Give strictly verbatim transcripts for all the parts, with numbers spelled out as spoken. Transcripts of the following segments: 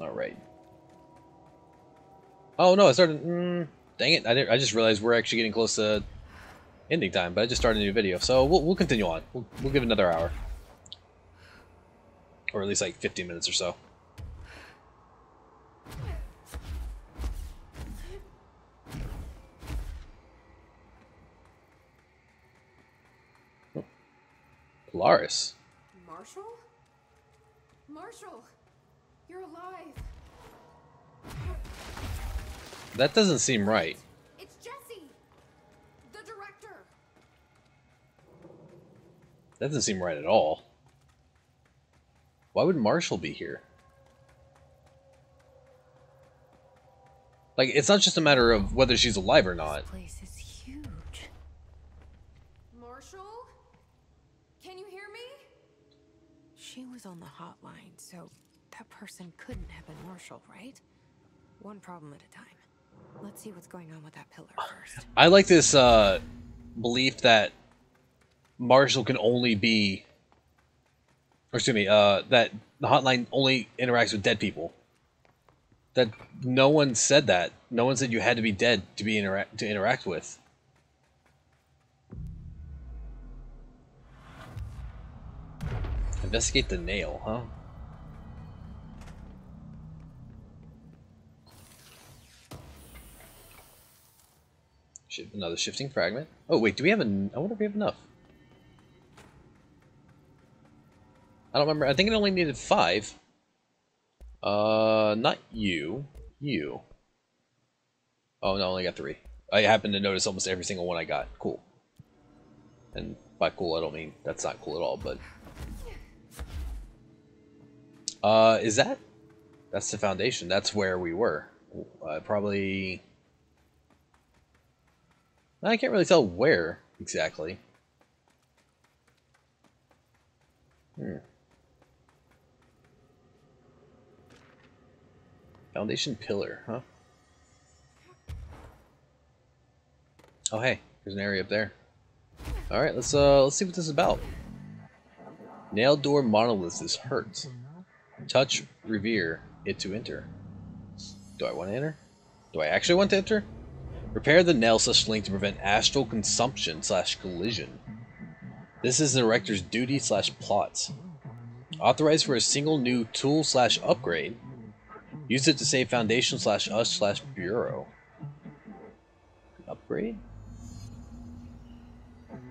All right. Oh no, I started. Mm, dang it! I didn't, I just realized we're actually getting close to ending time, but I just started a new video, so we'll we'll continue on. We'll we'll give it another hour, or at least like fifteen minutes or so. Polaris. Marshall? Marshall, you're alive. That doesn't seem right. It's Jesse, the director. That doesn't seem right at all. Why would Marshall be here? Like, it's not just a matter of whether she's alive or not. This place is huge. Marshall? Can you hear me? She was on the hotline, so that person couldn't have been Marshall, right? One problem at a time. Let's see what's going on with that pillar first. I like this uh, belief that Marshall can only be, or excuse me, uh, that the hotline only interacts with dead people. That no one said that. No one said you had to be dead to be interact to interact with. Investigate the nail, huh? Another shifting fragment. Oh wait, do we have an? I wonder if we have enough. I don't remember. I think it only needed five. Uh, not you. You. Oh no, I only got three. I happen to notice almost every single one I got. Cool. And by cool, I don't mean that's not cool at all. But uh, is that? That's the foundation. That's where we were. Uh, probably. I can't really tell where exactly. Hmm. Foundation pillar, huh? Oh hey, there's an area up there. All right, let's uh let's see what this is about. Nail door monolith is hurt. Touch revere it to enter. Do I want to enter? Do I actually want to enter? Repair the nail such link to prevent astral consumption slash collision. This is the director's duty slash plot. Authorized for a single new tool slash upgrade. Use it to save foundation slash us slash bureau. Upgrade?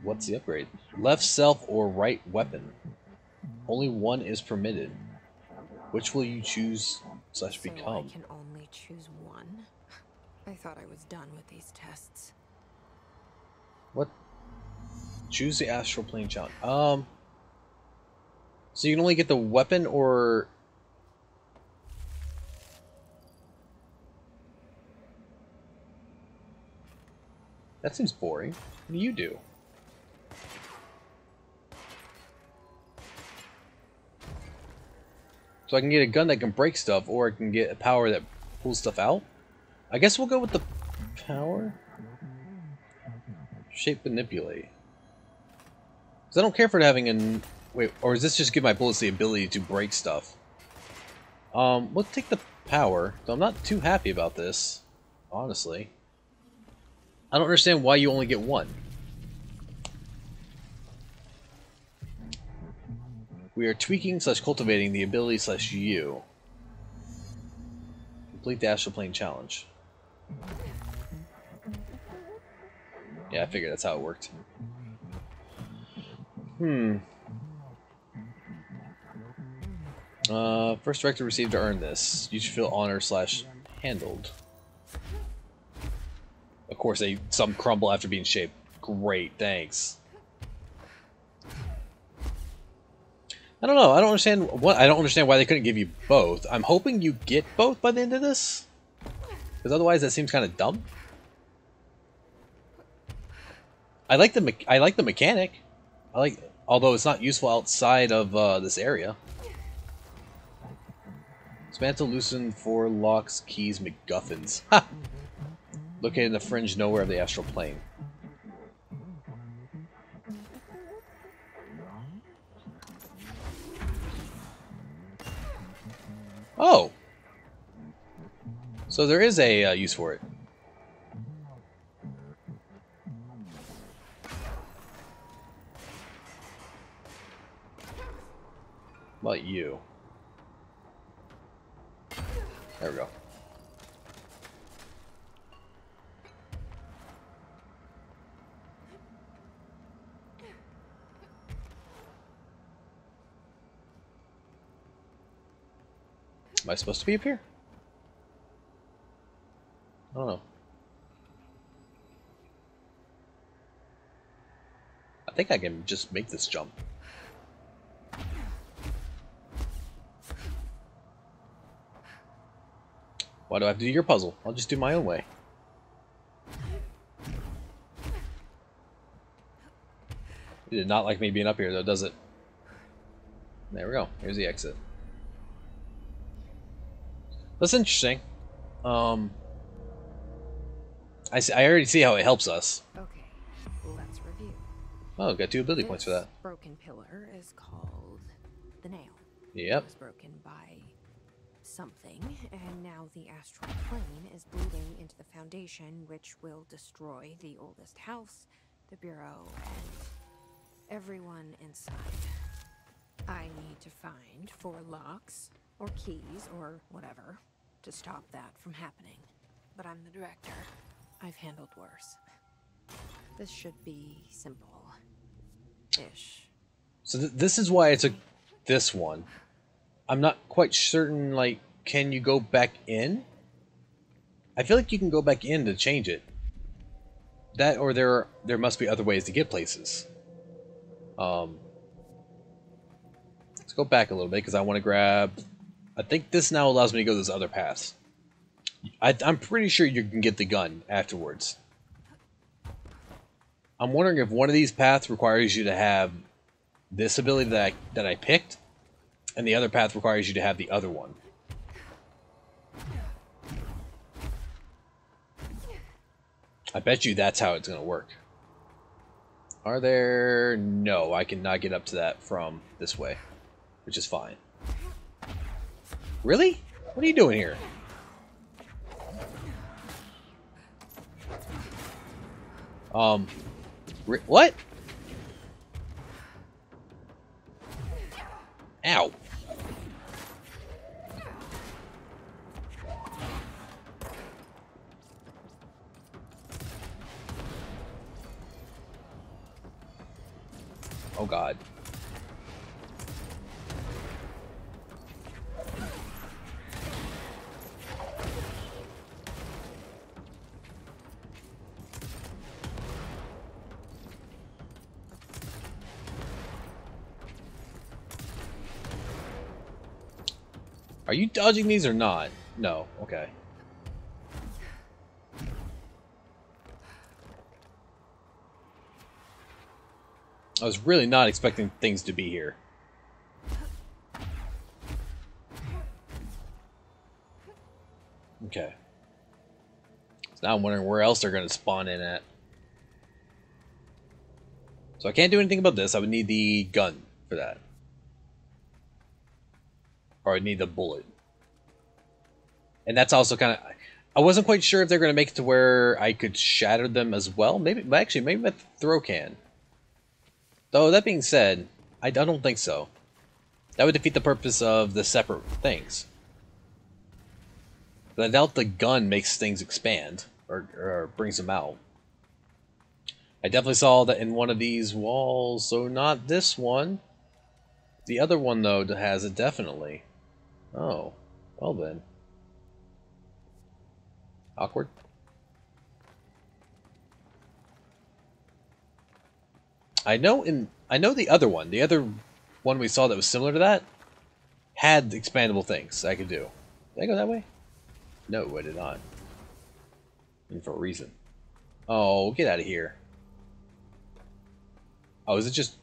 What's the upgrade? Left self or right weapon. Only one is permitted. Which will you choose slash become? So I can only choose one? I thought I was done with these tests. What? Choose the astral plane challenge. Um. So you can only get the weapon or. That seems boring. What do you do? So I can get a gun that can break stuff, or I can get a power that pulls stuff out? I guess we'll go with the power? Shape manipulate. Because I don't care for having an... Wait, or is this just give my bullets the ability to break stuff? Um, let's take the power. So I'm not too happy about this, honestly. I don't understand why you only get one. We are tweaking slash cultivating the ability slash you. Complete the astral plane challenge. Yeah, I figured that's how it worked. Hmm. Uh, first director received to earn this. You should feel honored slash handled. Of course, they some crumble after being shaped. Great, thanks. I don't know. I don't understand what I don't understand why they couldn't give you both. I'm hoping you get both by the end of this, because otherwise that seems kind of dumb. I like the me I like the mechanic. I like, although it's not useful outside of uh, this area. Dismantle, loosen for locks, keys, MacGuffins. Ha! Located in the fringe nowhere of the astral plane. Oh, So there is a uh, use for it. But you. There we go. Am I supposed to be up here? I don't know. I think I can just make this jump. Why do I have to do your puzzle? I'll just do my own way. You did not like me being up here though, does it? There we go. Here's the exit. That's interesting. Um, I see, I already see how it helps us. Okay, let's review. Oh, got two ability this points for that. Broken pillar is called the nail. Yep. It was broken by something, and now the astral plane is bleeding into the foundation, which will destroy the oldest house, the bureau, and everyone inside. I need to find four locks or keys or whatever to stop that from happening, but I'm the director. I've handled worse. This should be simple-ish. So th this is why I took this one. I'm not quite certain, like, can you go back in? I feel like you can go back in to change it. That or there are, there must be other ways to get places. Um, let's go back a little bit because I want to grab... I think this now allows me to go this other path. I, I'm pretty sure you can get the gun afterwards. I'm wondering if one of these paths requires you to have this ability that I, that I picked. And the other path requires you to have the other one. I bet you that's how it's going to work. Are there... No, I cannot get up to that from this way. Which is fine. Really? What are you doing here? Um... What? Ow. Oh God. Are you dodging these or not? No, okay. I was really not expecting things to be here. Okay. So now I'm wondering where else they're going to spawn in at. So I can't do anything about this. I would need the gun for that. Or I need a bullet. And that's also kind of... I wasn't quite sure if they're going to make it to where I could shatter them as well. Maybe, actually, maybe my throw can. Though, that being said, I don't think so. That would defeat the purpose of the separate things. But I doubt the gun makes things expand. Or, or brings them out. I definitely saw that in one of these walls. So not this one. The other one, though, has it definitely. Oh, well then. Awkward. I know in I know the other one, the other one we saw that was similar to that, had expandable things I could do. Did I go that way? No, I did not. And for a reason. Oh, get out of here. Oh, is it just...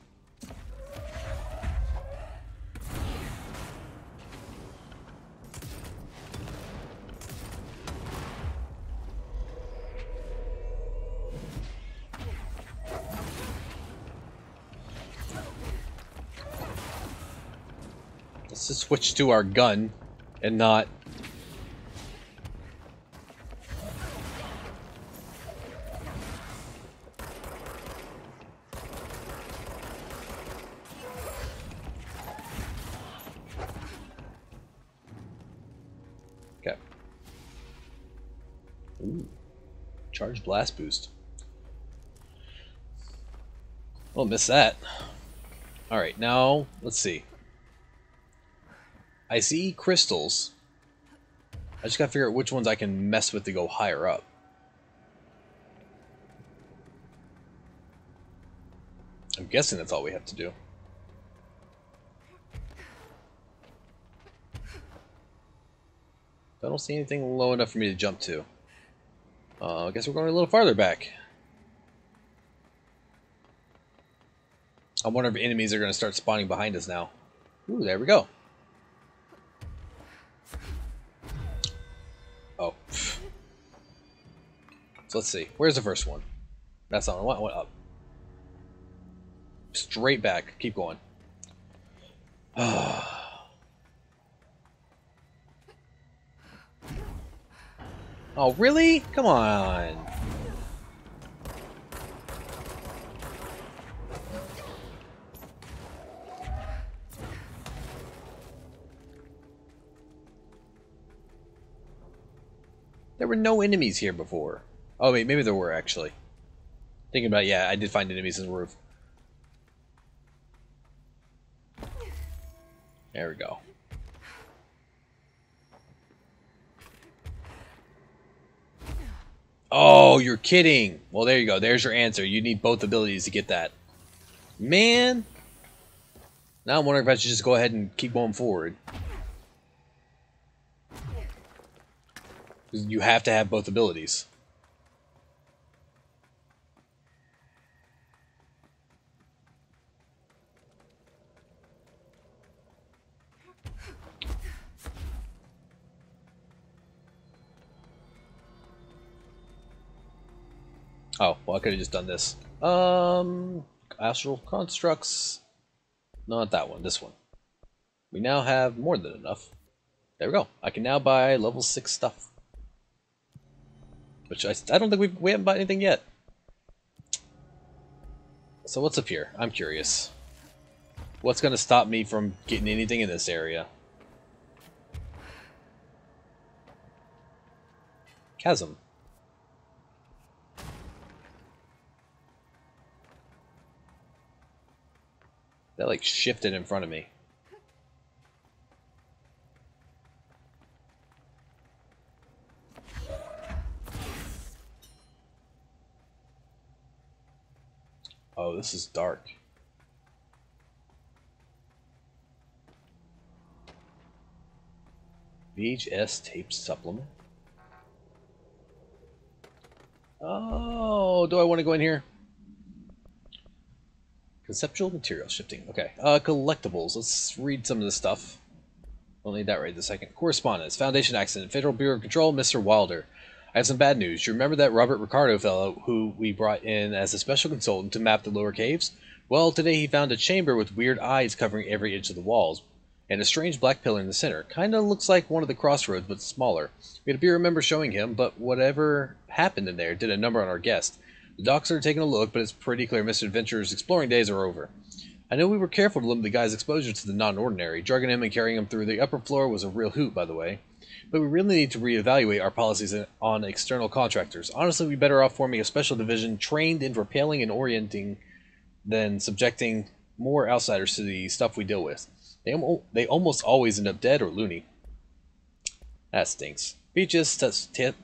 Let's switch to our gun and not Ooh. Charge blast boost. Well, miss that. Alright, now, let's see. I see crystals. I just gotta figure out which ones I can mess with to go higher up. I'm guessing that's all we have to do. I don't see anything low enough for me to jump to. Uh, I guess we're going a little farther back. I wonder if enemies are going to start spawning behind us now. Ooh, there we go. Oh. So let's see. Where's the first one? That's not one. I went up. Straight back. Keep going. Ah. Oh, really? Come on. There were no enemies here before. Oh, wait, maybe there were, actually. Thinking about it, yeah, I did find enemies in the roof. There we go. Oh, you're kidding. Well, there you go. There's your answer. You need both abilities to get that. Man. Now I'm wondering if I should just go ahead and keep going forward. You have to have both abilities. Oh, well, I could have just done this. Um, Astral Constructs. Not that one, this one. We now have more than enough. There we go. I can now buy level six stuff. Which I, I don't think we've, we haven't bought anything yet. So what's up here? I'm curious. What's going to stop me from getting anything in this area? Chasm. That like shifted in front of me. Oh, this is dark. V H S tape supplement. Oh, do I want to go in here? Conceptual material shifting. Okay. Uh, collectibles. Let's read some of this stuff. We'll need that right this second. Correspondence. Foundation accident. Federal Bureau of Control. Mister Wilder. I have some bad news. You remember that Robert Ricardo fellow who we brought in as a special consultant to map the lower caves? Well, today he found a chamber with weird eyes covering every inch of the walls and a strange black pillar in the center. Kind of looks like one of the crossroads, but smaller. We had a bureau member showing him, but whatever happened in there did a number on our guest. The docs are taking a look, but it's pretty clear Mister Adventure's exploring days are over. I know we were careful to limit the guy's exposure to the non-ordinary. Drugging him and carrying him through the upper floor was a real hoot, by the way. But we really need to reevaluate our policies on external contractors. Honestly, we're better off forming a special division trained in repelling and orienting than subjecting more outsiders to the stuff we deal with. They, al they almost always end up dead or loony. That stinks. Beaches,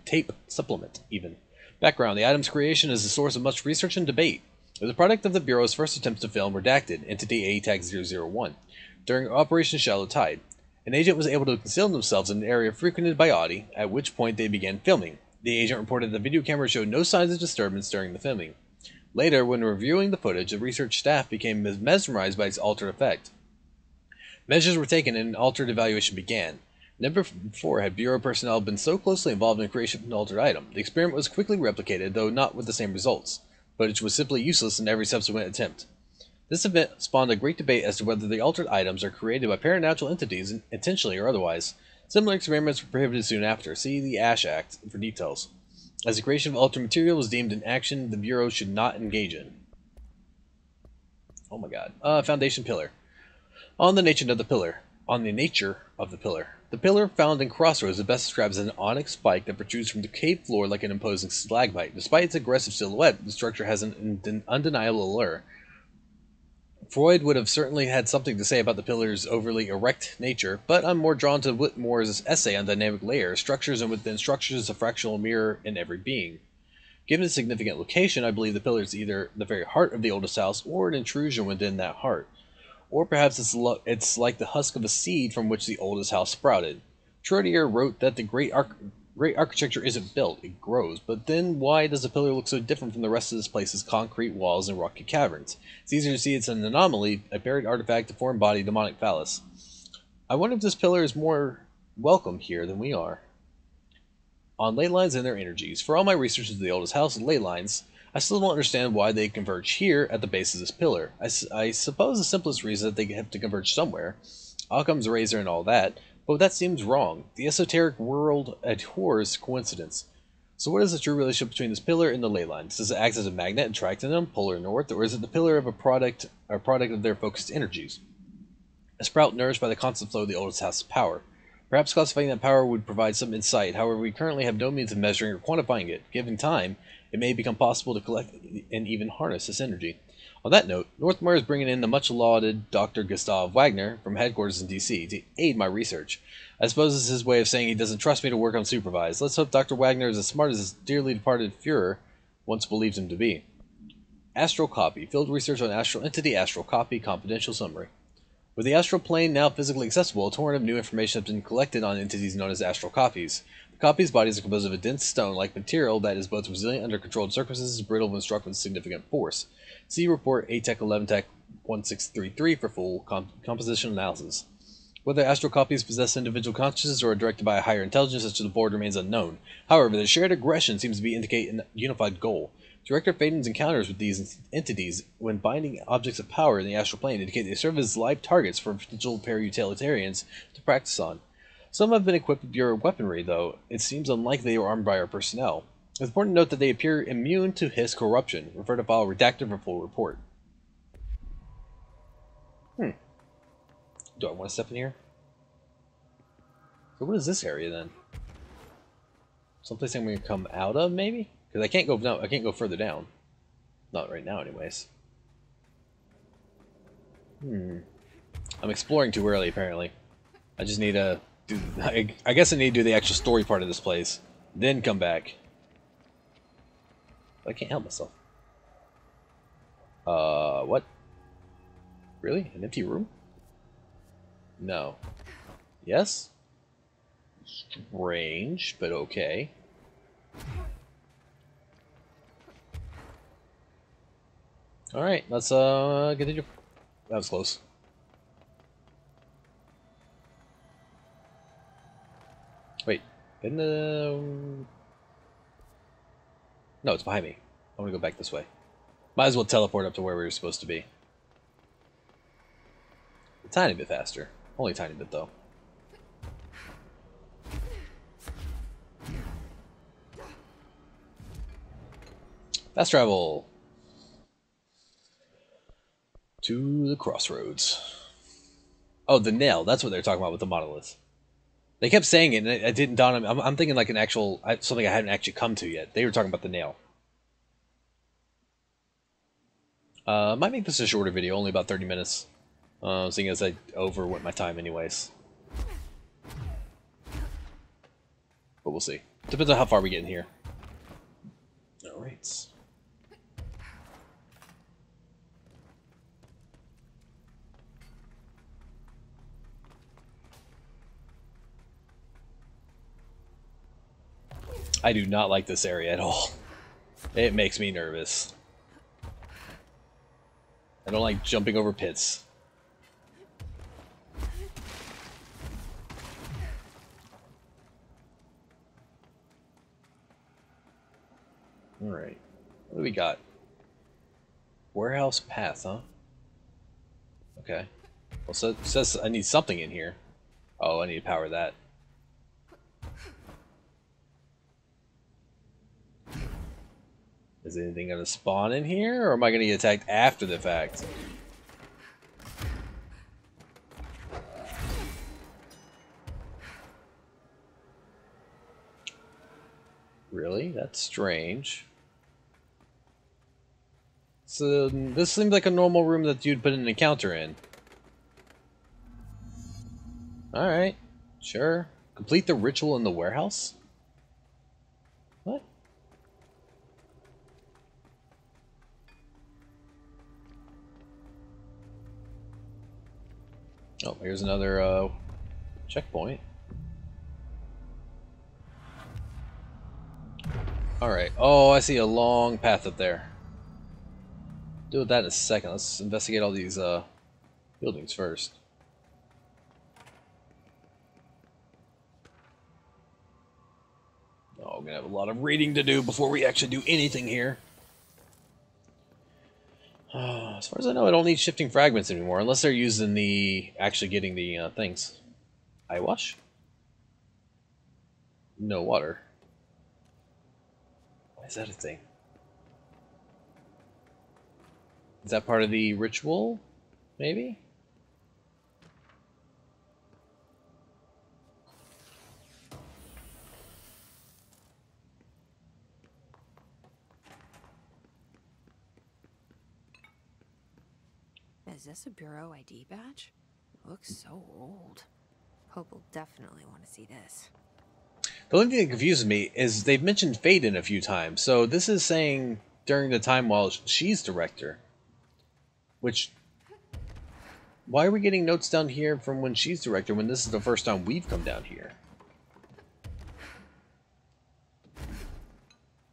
tape, supplement, even. Background. The item's creation is the source of much research and debate. It was a product of the Bureau's first attempts to film Redacted, Entity A tag zero zero one, during Operation Shallow Tide. An agent was able to conceal themselves in an area frequented by Audi, at which point they began filming. The agent reported the video camera showed no signs of disturbance during the filming. Later, when reviewing the footage, the research staff became mesmerized by its altered effect. Measures were taken and an altered evaluation began. Never before had Bureau personnel been so closely involved in the creation of an altered item. The experiment was quickly replicated, though not with the same results. Footage was simply useless in every subsequent attempt. This event spawned a great debate as to whether the altered items are created by paranatural entities, intentionally or otherwise. Similar experiments were prohibited soon after. See the ASH Act for details. As the creation of altered material was deemed an action the Bureau should not engage in. Oh my god. Uh, Foundation Pillar. On the nature of the pillar. on the nature of the pillar. The pillar found in Crossroads is best described as an onyx spike that protrudes from the cave floor like an imposing stalagmite. Despite its aggressive silhouette, the structure has an undeniable allure. Freud would have certainly had something to say about the pillar's overly erect nature, but I'm more drawn to Whitmore's essay on dynamic layers, structures and within structures, a fractional mirror in every being. Given its significant location, I believe the pillar is either the very heart of the oldest house or an intrusion within that heart. Or perhaps it's, lo it's like the husk of a seed from which the oldest house sprouted. Trudier wrote that the great, arch great architecture isn't built, it grows. But then why does the pillar look so different from the rest of this place's concrete walls and rocky caverns? It's easier to see it's an anomaly, a buried artifact, a foreign body, demonic phallus. I wonder if this pillar is more welcome here than we are. On ley lines and their energies. For all my research into the oldest house and ley lines, I still don't understand why they converge here at the base of this pillar. I, su I suppose the simplest reason is that they have to converge somewhere, Occam's Razor and all that, but that seems wrong. The esoteric world abhors coincidence. So what is the true relationship between this pillar and the ley lines? Does it act as a magnet attracting them, polar north, or is it the pillar of a product, a product of their focused energies? A sprout nourished by the constant flow of the oldest house's power. Perhaps classifying that power would provide some insight, however we currently have no means of measuring or quantifying it. Given time, it may become possible to collect and even harness this energy. On that note, Northmore is bringing in the much-lauded Doctor Gustav Wagner from headquarters in D C to aid my research. I suppose this is his way of saying he doesn't trust me to work unsupervised. Let's hope Doctor Wagner is as smart as his dearly departed Fuhrer once believed him to be. Astral Copy. Field research on Astral Entity, Astral Copy, Confidential Summary. With the astral plane now physically accessible, a torrent of new information has been collected on entities known as astral copies. The copies' bodies are composed of a dense stone-like material that is both resilient under controlled circumstances, brittle when struck with significant force. See Report A TEC eleven TEC sixteen thirty-three for full comp composition analysis. Whether astral copies possess individual consciousness or are directed by a higher intelligence such as the board remains unknown. However, their shared aggression seems to be indicate a unified goal. Director Faden's encounters with these entities when binding objects of power in the astral plane indicate they serve as live targets for potential para-utilitarians to practice on. Some have been equipped with Bureau weaponry, though it seems unlikely they were armed by our personnel. It's important to note that they appear immune to H I S corruption. Refer to file redacted for full report. Hmm. Do I want to step in here? So what is this area then? Someplace I'm going to come out of, maybe? Because I can't go no, I can't go further down. Not right now, anyways. Hmm. I'm exploring too early, apparently. I just need to do. I, I guess I need to do the actual story part of this place, then come back. But I can't help myself. Uh, what? Really? An empty room? No. Yes? Strange, but okay. Alright, let's uh, continue. That was close. Wait, didn't uh... No, it's behind me. I want to go back this way. Might as well teleport up to where we were supposed to be. A tiny bit faster. Only a tiny bit, though. Fast travel! To the crossroads. Oh, the nail. That's what they're talking about with the monolith. They kept saying it, and it, it didn't dawn on me. I'm, I'm thinking like an actual... something I hadn't actually come to yet. They were talking about the nail. Uh, I might make this a shorter video, only about thirty minutes. Uh, seeing as I overwent my time anyways. But we'll see. Depends on how far we get in here. Alright. I do not like this area at all. It makes me nervous. I don't like jumping over pits. Alright. What do we got? Warehouse path, huh? Okay. Well, so it says I need something in here. Oh, I need to power that. Is anything going to spawn in here, or am I going to get attacked after the fact? Really? That's strange. So this seems like a normal room that you'd put an encounter in. Alright, sure. Complete the ritual in the warehouse? What? Oh, here's another uh, checkpoint. Alright, oh, I see a long path up there. Deal with that in a second. Let's investigate all these uh, buildings first. Oh, I'm gonna have a lot of reading to do before we actually do anything here. Uh, as far as I know, I don't need shifting fragments anymore, unless they're used in the actually getting the uh, things. Eye wash. No water. Why is that a thing? Is that part of the ritual, maybe? Is this a Bureau I D badge? It looks so old. Hope will definitely want to see this. The only thing that confuses me is they've mentioned Faden a few times, so this is saying during the time while she's director. Which, why are we getting notes down here from when she's director when this is the first time we've come down here?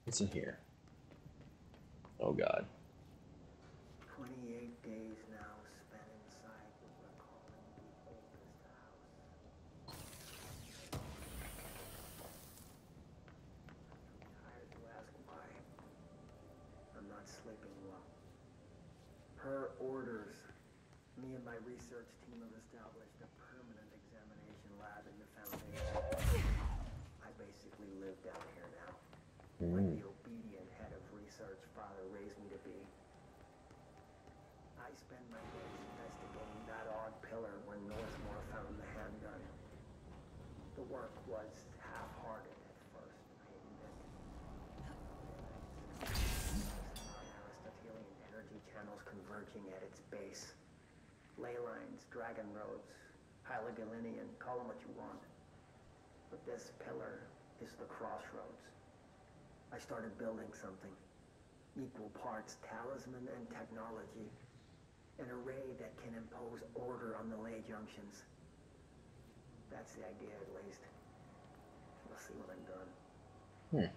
What's in here? Oh god. twenty-eight days now spent inside what we're calling the oldest house. I'm tired to ask why. I'm not sleeping well. Per orders, me and my research team have established a permanent examination lab in the Foundation. I basically live down here now. Mm. When the obedient head of research father raised me to be. I spend my days investigating that odd pillar when Northmore found the handgun. The work was half-hearted at first, I admit. Channels converging at its base. Ley lines, dragon roads, Hylo Galinian, call them what you want. But this pillar is the crossroads. I started building something. Equal parts talisman and technology. An array that can impose order on the ley junctions. That's the idea, at least. We'll see what I'm done. Hmm.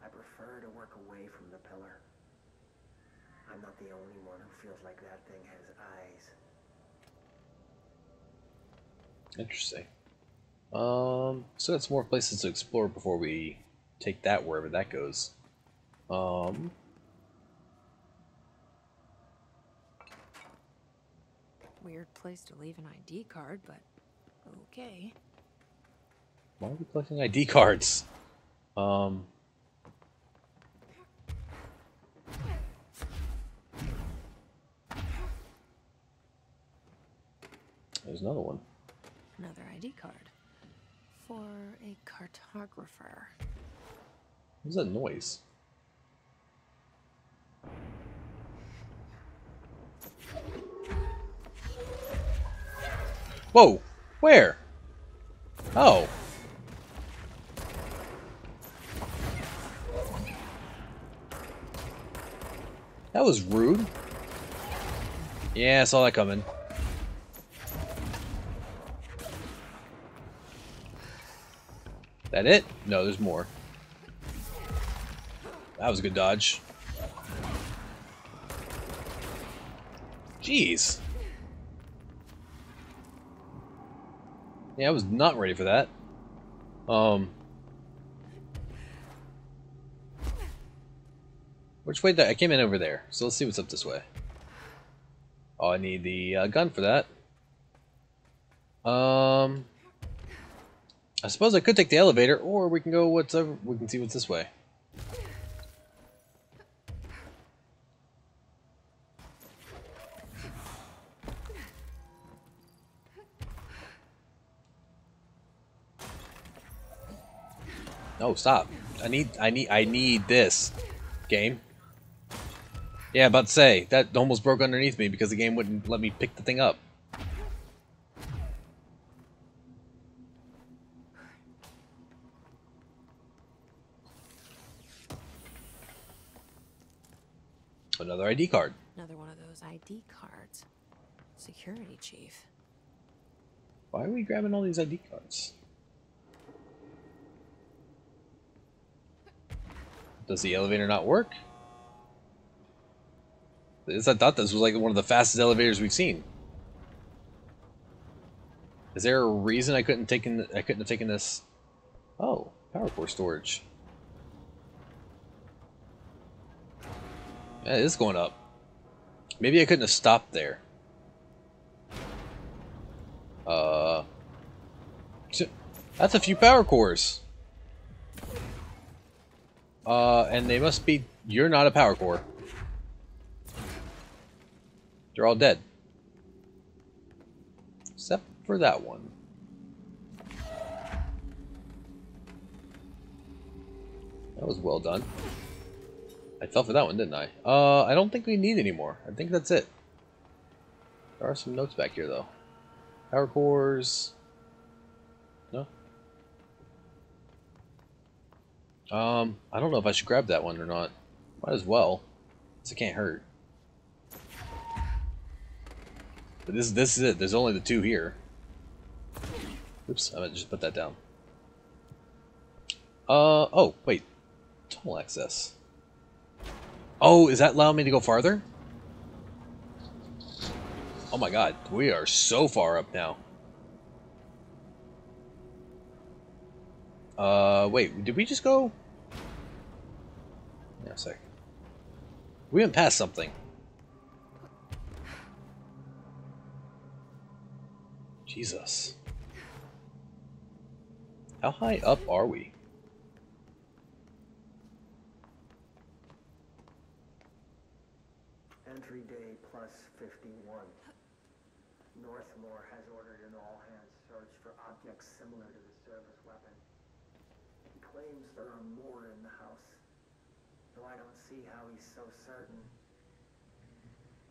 I prefer to work away from the pillar. I'm not the only one who feels like that thing has eyes. Interesting. Um, so that's more places to explore before we take that wherever that goes. Um, Weird place to leave an I D card, but okay. Why are we collecting I D cards? Um... There's another one. Another I D card. For a cartographer. What's that noise? Whoa! Where? Oh. That was rude. Yeah, I saw that coming. That it? No, there's more. That was a good dodge. Jeez. Yeah, I was not ready for that. Um. Which way did I, I came in over there? So let's see what's up this way. Oh, I need the uh, gun for that. Um. I suppose I could take the elevator, or we can go what's over, we can see what's this way. No, stop. I need, I need, I need this game. Yeah, about to say, that almost broke underneath me because the game wouldn't let me pick the thing up. Another I D card. Another one of those I D cards. Security chief. Why are we grabbing all these I D cards? Does the elevator not work? I thought this was like one of the fastest elevators we've seen. Is there a reason I couldn't take in, I couldn't have taken this? Oh, power core storage. Yeah, it is going up. Maybe I couldn't have stopped there. Uh, that's a few power cores. Uh, and they must be. You're not a power core. They're all dead. Except for that one. That was well done. I fell for that one, didn't I? Uh, I don't think we need any more. I think that's it. There are some notes back here, though. Power cores. No? Um, I don't know if I should grab that one or not. Might as well. Because it can't hurt. But this, this is it. There's only the two here. Oops, I'm gonna just put that down. Uh, oh, wait. Tunnel access. Oh, is that allowing me to go farther? Oh my god, we are so far up now. Uh, wait, did we just go? Yeah, a sec. We went past something. Jesus. How high up are we? Entry day plus fifty-one. Northmore has ordered an all-hands search for objects similar to the service weapon. He claims there are more in the house, though I don't see how he's so certain.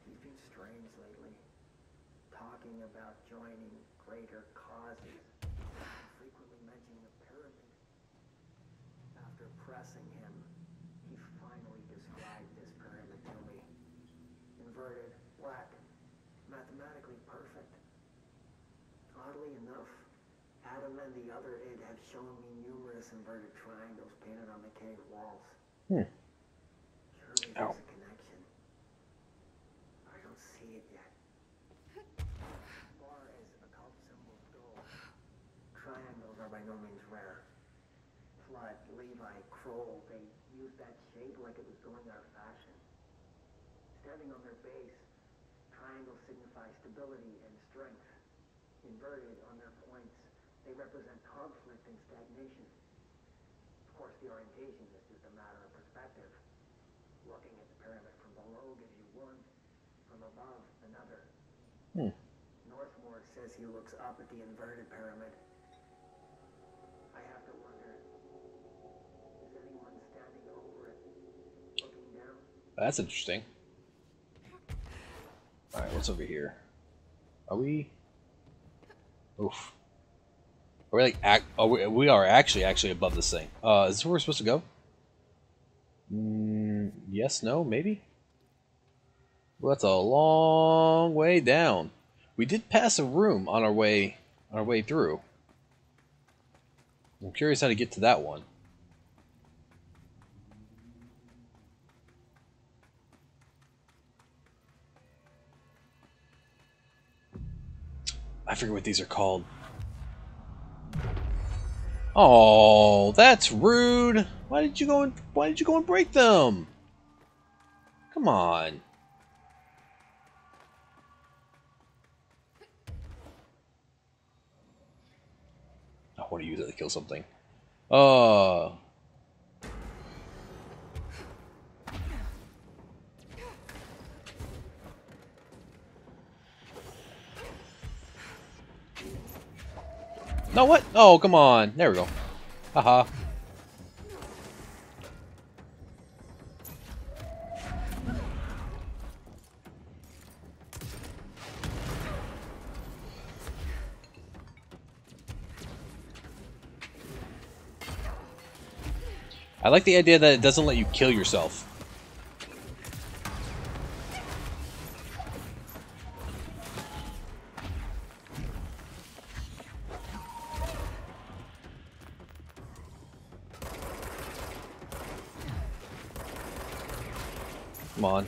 He's been strange lately, talking about joining greater causes, frequently mentioning the pyramid. After pressing him, he finally described this pyramid to me. Inverted, black, mathematically perfect. Oddly enough, Adam and the other id have shown me numerous inverted triangles painted on the cave walls. Hmm. Surely there's a connection. I don't see it yet. Triangles are by no means rare. Flood, Levi, Kroll, they used that shape like it was going out of fashion. Standing on their base, triangles signify stability and strength. Inverted on their points, they represent conflict and stagnation. Of course, the orientation is just a matter of perspective. Looking at the pyramid from below gives you one, from above another. Hmm. Northmore says he looks up at the inverted pyramid. I have to wonder, is anyone standing over it, looking down? That's interesting. Alright, what's over here? Are we... Oof. Are we like... Ac are we, we are actually, actually above this thing. Uh, is this where we're supposed to go? Mm, yes, no, maybe? Well, that's a long way down. We did pass a room on our way, on our way through. I'm curious how to get to that one. I forget what these are called. Oh, that's rude. Why did you go and why did you go and break them? Come on. I want to use it to kill something. Uh. No, what? Oh, come on. There we go. Haha. I like the idea that it doesn't let you kill yourself. Come on.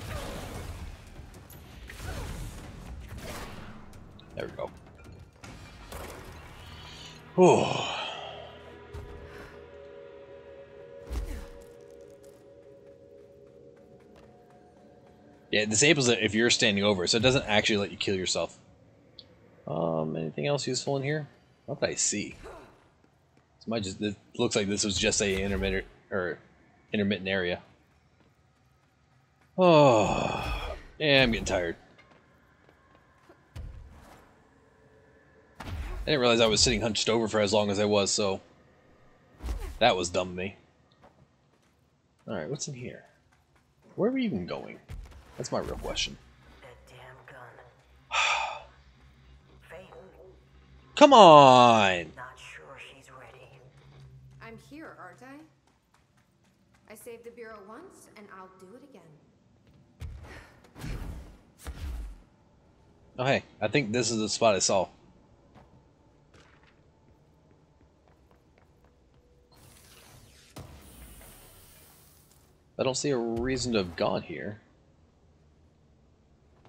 There we go. Whew. Yeah, it disables it if you're standing over, so it doesn't actually let you kill yourself. Um, anything else useful in here? What did I see? This might just, it looks like this was just a intermittent or intermittent area. Oh, yeah, I'm getting tired. I didn't realize I was sitting hunched over for as long as I was, so that was dumb of me. All right, what's in here? Where are we even going? That's my real question. That damn gun. Come on! Not sure she's ready. I'm here, aren't I? I saved the Bureau once, and I'll do it again. Oh hey, I think this is the spot I saw. I don't see a reason to have gone here.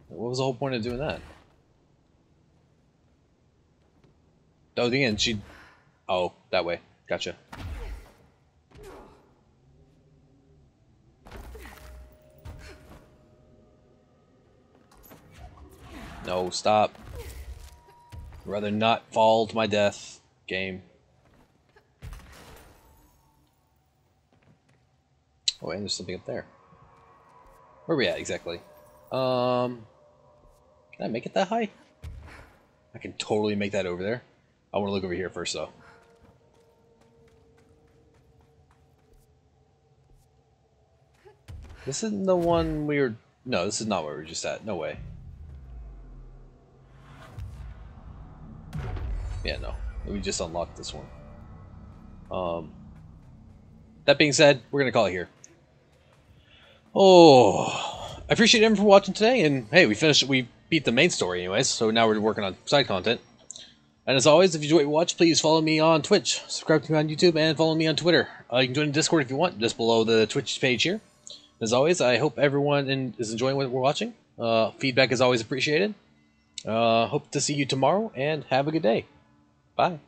What was the whole point of doing that? Oh, at the end she... Oh, that way. Gotcha. No, stop. I'd rather not fall to my death, game. Oh, and there's something up there. Where are we at exactly? Um, can I make it that high? I can totally make that over there. I want to look over here first, though. This isn't the one we were... No, this is not where we were just at. No way. Yeah, no. We just unlocked this one. Um, that being said, we're going to call it here. Oh, I appreciate everyone for watching today. And hey, we finished, we beat the main story anyways. So now we're working on side content. And as always, if you enjoyed what you watch, please follow me on Twitch. Subscribe to me on YouTube and follow me on Twitter. Uh, you can join the Discord if you want, just below the Twitch page here. As always, I hope everyone in, is enjoying what we're watching. Uh, feedback is always appreciated. Uh, hope to see you tomorrow and have a good day. Bye.